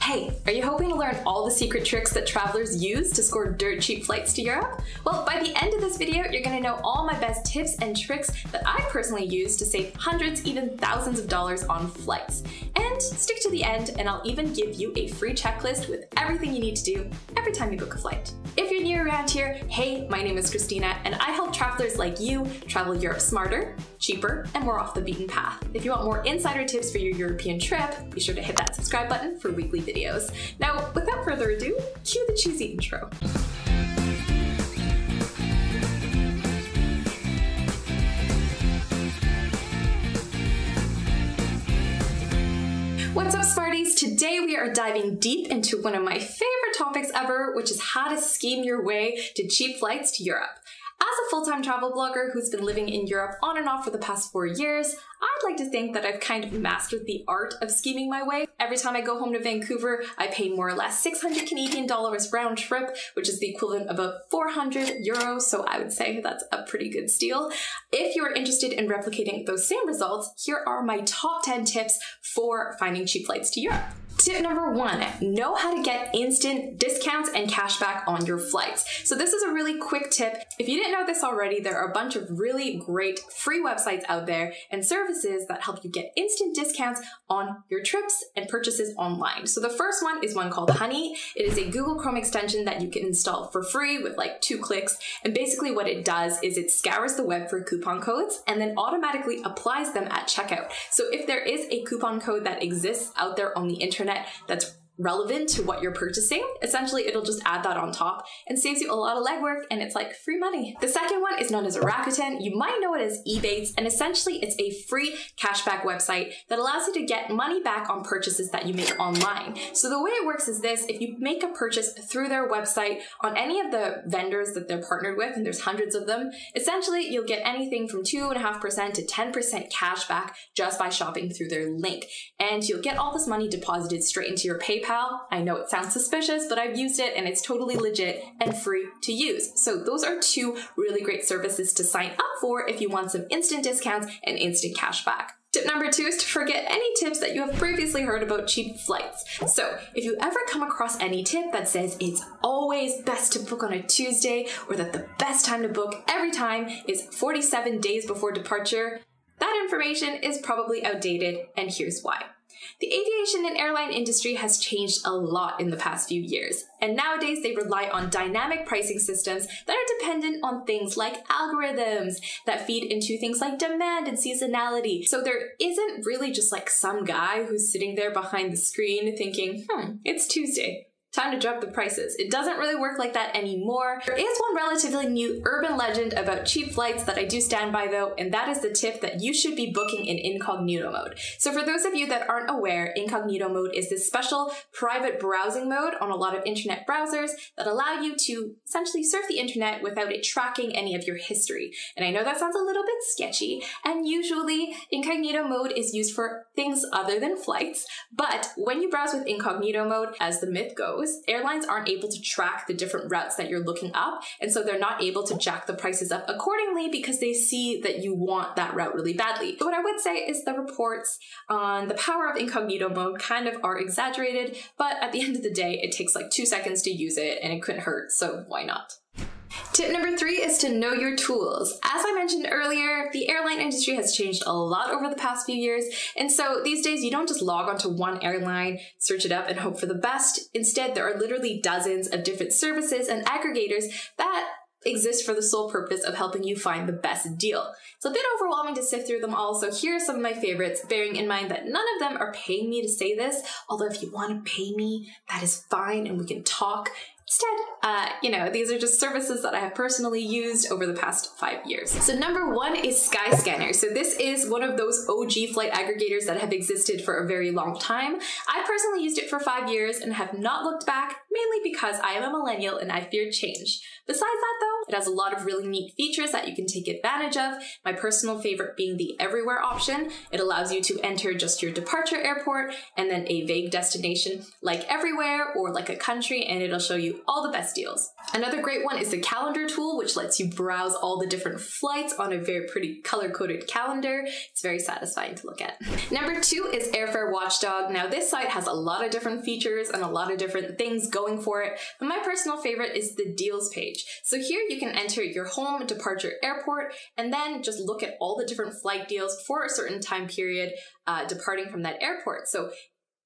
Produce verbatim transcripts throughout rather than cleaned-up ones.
Hey, are you hoping to learn all the secret tricks that travelers use to score dirt cheap flights to Europe? Well, by the end of this video, you're gonna know all my best tips and tricks that I personally use to save hundreds, even thousands of dollars on flights. And stick to the end, and I'll even give you a free checklist with everything you need to do every time you book a flight. If you're new around here, hey, my name is Christina, and I help travelers like you travel Europe smarter, cheaper, and more off the beaten path. If you want more insider tips for your European trip, be sure to hit that subscribe button for weekly videos. Now, without further ado, cue the cheesy intro. What's up, Smarties? Today we are diving deep into one of my favorite topics ever, which is how to scheme your way to cheap flights to Europe. As a full-time travel blogger who's been living in Europe on and off for the past four years, I'd like to think that I've kind of mastered the art of scheming my way. Every time I go home to Vancouver, I pay more or less six hundred Canadian dollars round trip, which is the equivalent of about four hundred euros, so I would say that's a pretty good steal. If you're interested in replicating those same results, here are my top ten tips for finding cheap flights to Europe. Tip number one, know how to get instant discounts and cashback on your flights. So this is a really quick tip. If you didn't know this already, there are a bunch of really great free websites out there and services that help you get instant discounts on your trips and purchases online. So the first one is one called Honey. It is a Google Chrome extension that you can install for free with like two clicks. And basically what it does is it scours the web for coupon codes and then automatically applies them at checkout. So if there is a coupon code that exists out there on the internet that's relevant to what you're purchasing, essentially it'll just add that on top and saves you a lot of legwork, and it's like free money. The second one is known as a Rakuten. You might know it as Ebates, and essentially it's a free cashback website that allows you to get money back on purchases that you make online. So the way it works is this: if you make a purchase through their website on any of the vendors that they're partnered with, and there's hundreds of them, essentially you'll get anything from two and a half percent to ten percent cash back just by shopping through their link. And you'll get all this money deposited straight into your PayPal. I know it sounds suspicious, but I've used it and it's totally legit and free to use. So those are two really great services to sign up for if you want some instant discounts and instant cash back. Tip number two is to forget any tips that you have previously heard about cheap flights. So if you ever come across any tip that says it's always best to book on a Tuesday, or that the best time to book every time is forty-seven days before departure, that information is probably outdated, and here's why. The aviation and airline industry has changed a lot in the past few years, and nowadays they rely on dynamic pricing systems that are dependent on things like algorithms that feed into things like demand and seasonality. So there isn't really just like some guy who's sitting there behind the screen thinking, hmm, it's Tuesday, time to drop the prices. It doesn't really work like that anymore. There is one relatively new urban legend about cheap flights that I do stand by though, and that is the tip that you should be booking in incognito mode. So for those of you that aren't aware, incognito mode is this special private browsing mode on a lot of internet browsers that allow you to essentially surf the internet without it tracking any of your history. And I know that sounds a little bit sketchy, and usually incognito mode is used for things other than flights, but when you browse with incognito mode, as the myth goes, airlines aren't able to track the different routes that you're looking up, and so they're not able to jack the prices up accordingly because they see that you want that route really badly. But what I would say is the reports on the power of incognito mode kind of are exaggerated, but at the end of the day, it takes like two seconds to use it, and it couldn't hurt, so why not? Tip number three is to know your tools. As I mentioned earlier, the airline industry has changed a lot over the past few years, and so these days you don't just log onto one airline, search it up, and hope for the best. Instead, there are literally dozens of different services and aggregators that exist for the sole purpose of helping you find the best deal. It's a bit overwhelming to sift through them all, so here are some of my favorites, bearing in mind that none of them are paying me to say this, although if you want to pay me, that is fine and we can talk. Instead, uh, you know, these are just services that I have personally used over the past five years. So number one is Skyscanner. So this is one of those O G flight aggregators that have existed for a very long time. I personally used it for five years and have not looked back, mainly because I am a millennial and I fear change. Besides that though, It has a lot of really neat features that you can take advantage of. My personal favorite being the everywhere option. It allows you to enter just your departure airport and then a vague destination like everywhere or like a country, and it'll show you all the best deals. Another great one is the calendar tool, which lets you browse all the different flights on a very pretty color-coded calendar. It's very satisfying to look at. Number two is Airfare Watchdog. Now this site has a lot of different features and a lot of different things going for it, but my personal favorite is the deals page. So here you can enter your home, departure, airport, and then just look at all the different flight deals for a certain time period uh, departing from that airport. So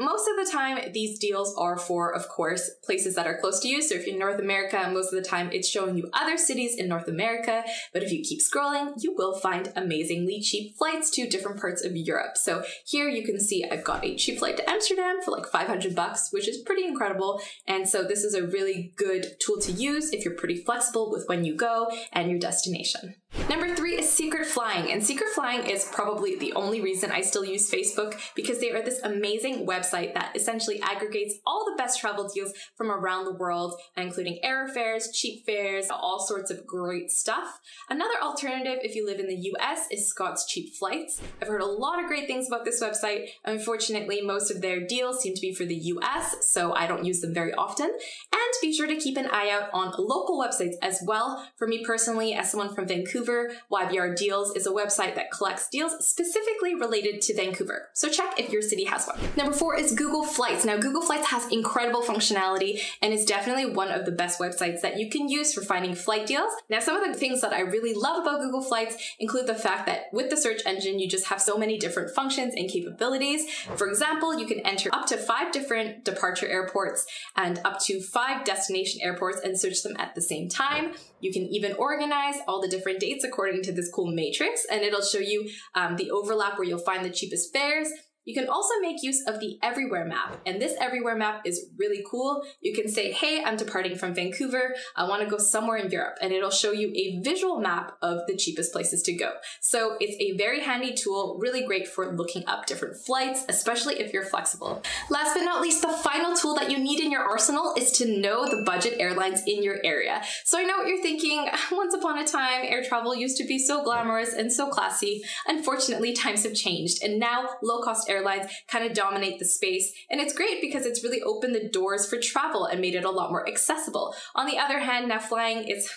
most of the time, these deals are for, of course, places that are close to you. So if you're in North America, most of the time it's showing you other cities in North America. But if you keep scrolling, you will find amazingly cheap flights to different parts of Europe. So here you can see I've got a cheap flight to Amsterdam for like five hundred bucks, which is pretty incredible. And so this is a really good tool to use if you're pretty flexible with when you go and your destination. Number three is Secret Flying. And Secret Flying is probably the only reason I still use Facebook, because they are this amazing website that essentially aggregates all the best travel deals from around the world, including airfares, cheap fares, all sorts of great stuff. Another alternative if you live in the U S is Scott's Cheap Flights. I've heard a lot of great things about this website. Unfortunately, most of their deals seem to be for the U S, so I don't use them very often. And be sure to keep an eye out on local websites as well. For me personally, as someone from Vancouver, Y B R Deals is a website that collects deals specifically related to Vancouver. So check if your city has one. Number four is Google Flights. Now, Google Flights has incredible functionality and is definitely one of the best websites that you can use for finding flight deals. Now, some of the things that I really love about Google Flights include the fact that with the search engine, you just have so many different functions and capabilities. For example, you can enter up to five different departure airports and up to five destination airports and search them at the same time. You can even organize all the different dates according to this cool matrix, and it'll show you um, the overlap where you'll find the cheapest fares. You can also make use of the everywhere map, and this everywhere map is really cool. You can say, hey, I'm departing from Vancouver. I want to go somewhere in Europe, and it'll show you a visual map of the cheapest places to go. So it's a very handy tool, really great for looking up different flights, especially if you're flexible. Last but not least, the final tool that you need in your arsenal is to know the budget airlines in your area. So I know what you're thinking. Once upon a time, air travel used to be so glamorous and so classy. Unfortunately, times have changed, and now low-cost airlines Airlines kind of dominate the space, and it's great because it's really opened the doors for travel and made it a lot more accessible. On the other hand, now flying is,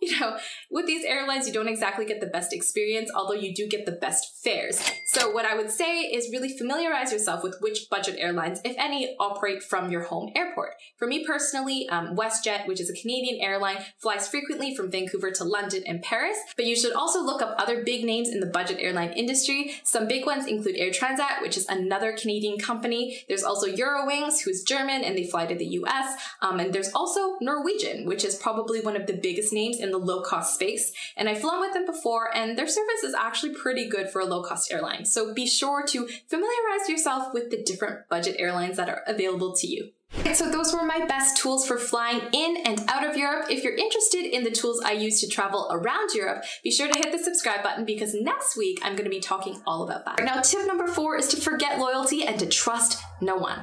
you know, with these airlines, you don't exactly get the best experience, although you do get the best fares. So what I would say is really familiarize yourself with which budget airlines, if any, operate from your home airport. For me personally, um, WestJet, which is a Canadian airline, flies frequently from Vancouver to London and Paris, but you should also look up other big names in the budget airline industry. Some big ones include Air Transat, which is another Canadian company. There's also Eurowings, who's German, and they fly to the U S. Um, and there's also Norwegian, which is probably one of the biggest names in the low-cost space, and I've flown with them before, and their service is actually pretty good for a low-cost airline. So be sure to familiarize yourself with the different budget airlines that are available to you. Okay, so those were my best tools for flying in and out of Europe. If you're interested in the tools I use to travel around Europe, be sure to hit the subscribe button, because next week I'm going to be talking all about that. Now, tip number four is to forget loyalty and to trust no one.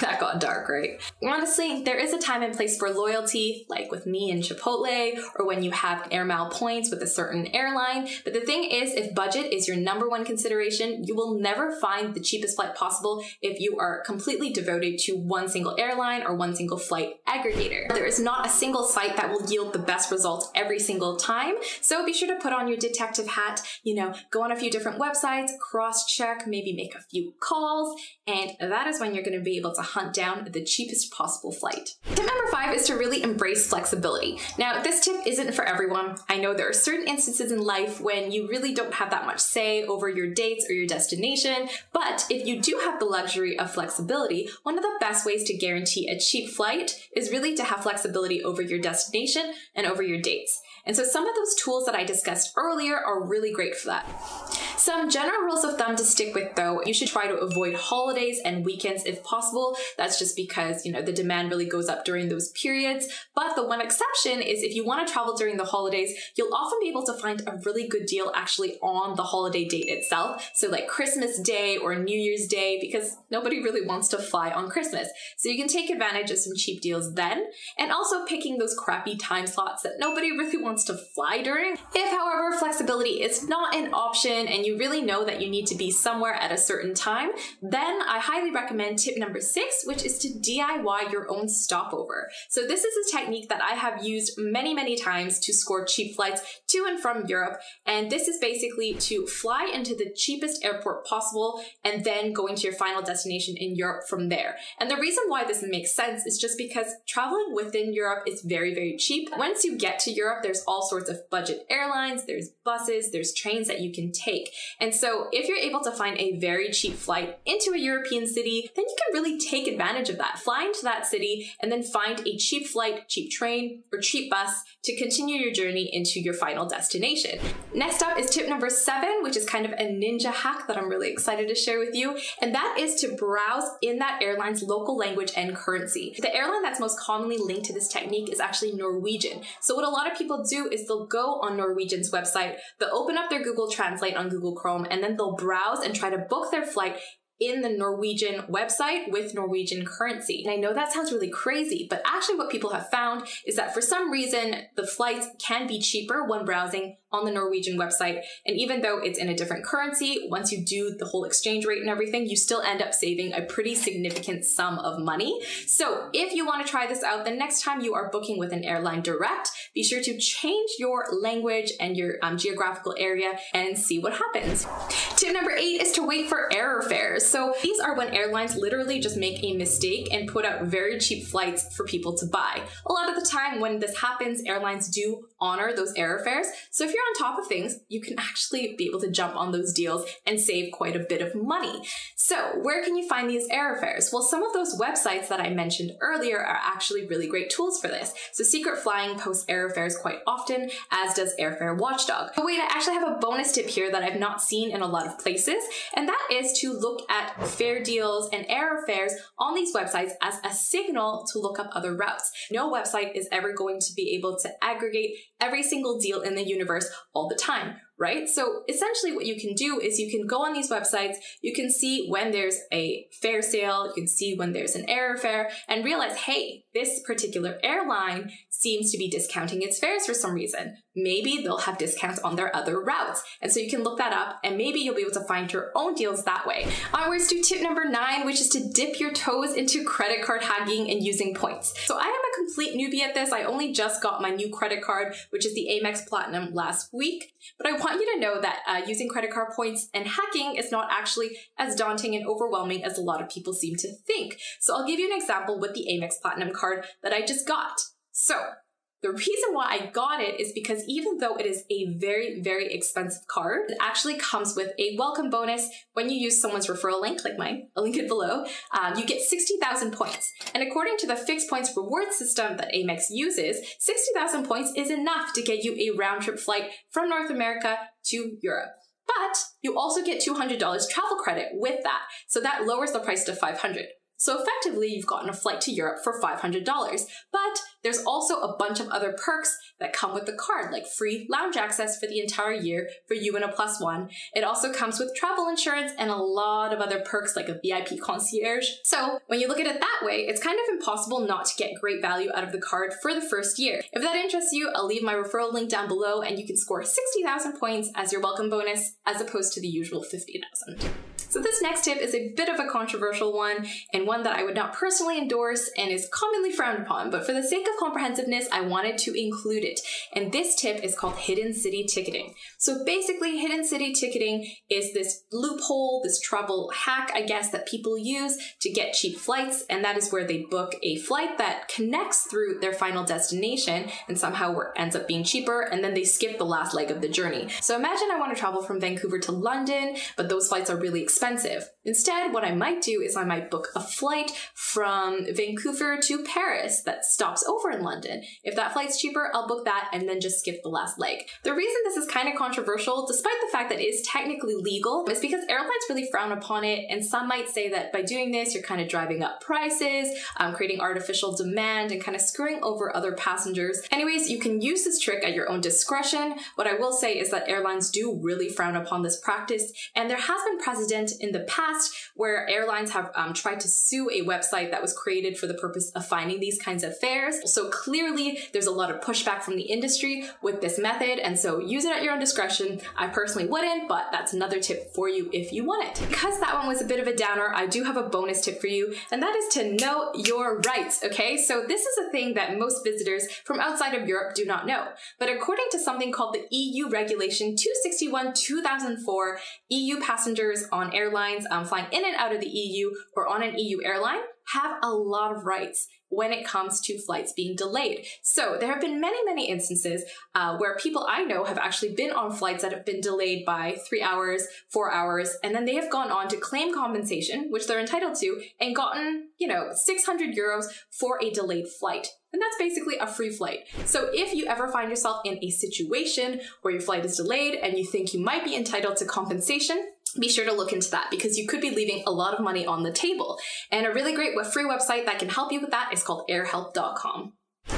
That got dark, right? Honestly, there is a time and place for loyalty, like with me and Chipotle, or when you have air mile points with a certain airline. But the thing is, if budget is your number one consideration, you will never find the cheapest flight possible if you are completely devoted to one single airline or one single flight aggregator. There is not a single site that will yield the best results every single time. So be sure to put on your detective hat, you know, go on a few different websites, cross-check, maybe make a few calls, and that is when you're going to be able to hunt down the cheapest possible flight. Tip number five is to really embrace flexibility. Now, this tip isn't for everyone. I know there are certain instances in life when you really don't have that much say over your dates or your destination, but if you do have the luxury of flexibility, one of the best ways to guarantee a cheap flight is really to have flexibility over your destination and over your dates. And so some of those tools that I discussed earlier are really great for that. Some general rules of thumb to stick with though, you should try to avoid holidays and weekends if possible. That's just because, you know, the demand really goes up during those periods. But the one exception is if you want to travel during the holidays, you'll often be able to find a really good deal actually on the holiday date itself. So like Christmas Day or New Year's Day, because nobody really wants to fly on Christmas. So you can take advantage of some cheap deals then, and also picking those crappy time slots that nobody really wants to fly during. If, however, flexibility is not an option and you really know that you need to be somewhere at a certain time, then I highly recommend tip number six, which is to D I Y your own stopover. So this is a technique that I have used many, many times to score cheap flights to and from Europe. And this is basically to fly into the cheapest airport possible and then going to your final destination in Europe from there. And the reason why this makes sense is just because traveling within Europe is very, very cheap. Once you get to Europe, there's all sorts of budget airlines, there's buses, there's trains that you can take. And so if you're able to find a very cheap flight into a European city, then you can really take advantage of that. Fly into that city and then find a cheap flight, cheap train, or cheap bus to continue your journey into your final destination. Next up is tip number seven, which is kind of a ninja hack that I'm really excited to share with you. And that is to browse in that airline's local language and currency. The airline that's most commonly linked to this technique is actually Norwegian. So what a lot of people do is they'll go on Norwegian's website, they'll open up their Google Translate on Google Chrome, and then they'll browse and try to book their flight in the Norwegian website with Norwegian currency. And I know that sounds really crazy, but actually what people have found is that for some reason, the flights can be cheaper when browsing on the Norwegian website. And even though it's in a different currency, once you do the whole exchange rate and everything, you still end up saving a pretty significant sum of money. So if you want to try this out, the next time you are booking with an airline direct, be sure to change your language and your um, geographical area and see what happens. Tip number eight is to wait for error fares. So these are when airlines literally just make a mistake and put out very cheap flights for people to buy. A lot of the time when this happens, airlines do honor those error fares. So if you're on top of things, you can actually be able to jump on those deals and save quite a bit of money. So where can you find these error fares? Well, some of those websites that I mentioned earlier are actually really great tools for this. So Secret Flying posts error fares quite often, as does Airfare Watchdog. But wait, I actually have a bonus tip here that I've not seen in a lot of places, and that is to look at fare deals and error fares on these websites as a signal to look up other routes. No website is ever going to be able to aggregate every single deal in the universe all the time, right? So essentially what you can do is you can go on these websites, you can see when there's a fare sale, you can see when there's an error fare, and realize, hey, this particular airline seems to be discounting its fares for some reason. Maybe they'll have discounts on their other routes. And so you can look that up and maybe you'll be able to find your own deals that way. Onwards to tip number nine, which is to dip your toes into credit card hacking and using points. So I am a complete newbie at this. I only just got my new credit card, which is the Amex Platinum last week. But I want you to know that uh, using credit card points and hacking is not actually as daunting and overwhelming as a lot of people seem to think. So I'll give you an example with the Amex Platinum card that I just got. So the reason why I got it is because even though it is a very, very expensive card, it actually comes with a welcome bonus. When you use someone's referral link, like mine, I'll link it below, um, you get sixty thousand points. And according to the fixed points reward system that Amex uses, sixty thousand points is enough to get you a round trip flight from North America to Europe. But you also get two hundred dollars travel credit with that. So that lowers the price to five hundred dollars. So effectively, you've gotten a flight to Europe for five hundred dollars, but there's also a bunch of other perks that come with the card, like free lounge access for the entire year for you and a plus one. It also comes with travel insurance and a lot of other perks like a V I P concierge. So when you look at it that way, it's kind of impossible not to get great value out of the card for the first year. If that interests you, I'll leave my referral link down below and you can score sixty thousand points as your welcome bonus as opposed to the usual fifty thousand. So this next tip is a bit of a controversial one and one that I would not personally endorse and is commonly frowned upon, but for the sake of comprehensiveness, I wanted to include it. And this tip is called hidden city ticketing. So basically, hidden city ticketing is this loophole, this travel hack, I guess, that people use to get cheap flights. And that is where they book a flight that connects through their final destination and somehow ends up being cheaper. And then they skip the last leg of the journey. So imagine I want to travel from Vancouver to London, but those flights are really expensive. expensive. Instead, what I might do is I might book a flight from Vancouver to Paris that stops over in London. If that flight's cheaper, I'll book that and then just skip the last leg. The reason this is kind of controversial, despite the fact that it is technically legal, is because airlines really frown upon it, and some might say that by doing this, you're kind of driving up prices, um, creating artificial demand, and kind of screwing over other passengers. Anyways, you can use this trick at your own discretion. What I will say is that airlines do really frown upon this practice, and there has been precedent in the past where airlines have um, tried to sue a website that was created for the purpose of finding these kinds of fares. So clearly, there's a lot of pushback from the industry with this method, and so use it at your own discretion. I personally wouldn't, but that's another tip for you if you want it. Because that one was a bit of a downer, I do have a bonus tip for you, and that is to know your rights, okay? So this is a thing that most visitors from outside of Europe do not know, but according to something called the E U Regulation two sixty-one two thousand four, E U passengers on airlines um, flying in and out of the E U or on an E U airline have a lot of rights when it comes to flights being delayed. So there have been many, many instances uh, where people I know have actually been on flights that have been delayed by three hours, four hours, and then they have gone on to claim compensation, which they're entitled to, and gotten, you know, six hundred euros for a delayed flight. And that's basically a free flight. So if you ever find yourself in a situation where your flight is delayed and you think you might be entitled to compensation, be sure to look into that, because you could be leaving a lot of money on the table. And a really great free website that can help you with that is called air help dot com.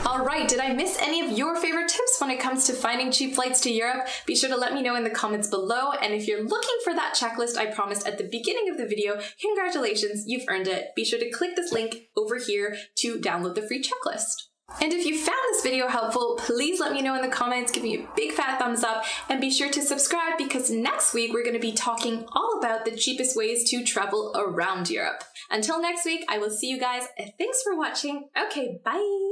All right, did I miss any of your favorite tips when it comes to finding cheap flights to Europe? Be sure to let me know in the comments below. And if you're looking for that checklist I promised at the beginning of the video, congratulations, you've earned it. Be sure to click this link over here to download the free checklist. And if you found this video helpful, please let me know in the comments, give me a big fat thumbs up, and be sure to subscribe, because next week we're going to be talking all about the cheapest ways to travel around Europe. Until next week, I will see you guys. Thanks for watching. Okay, bye!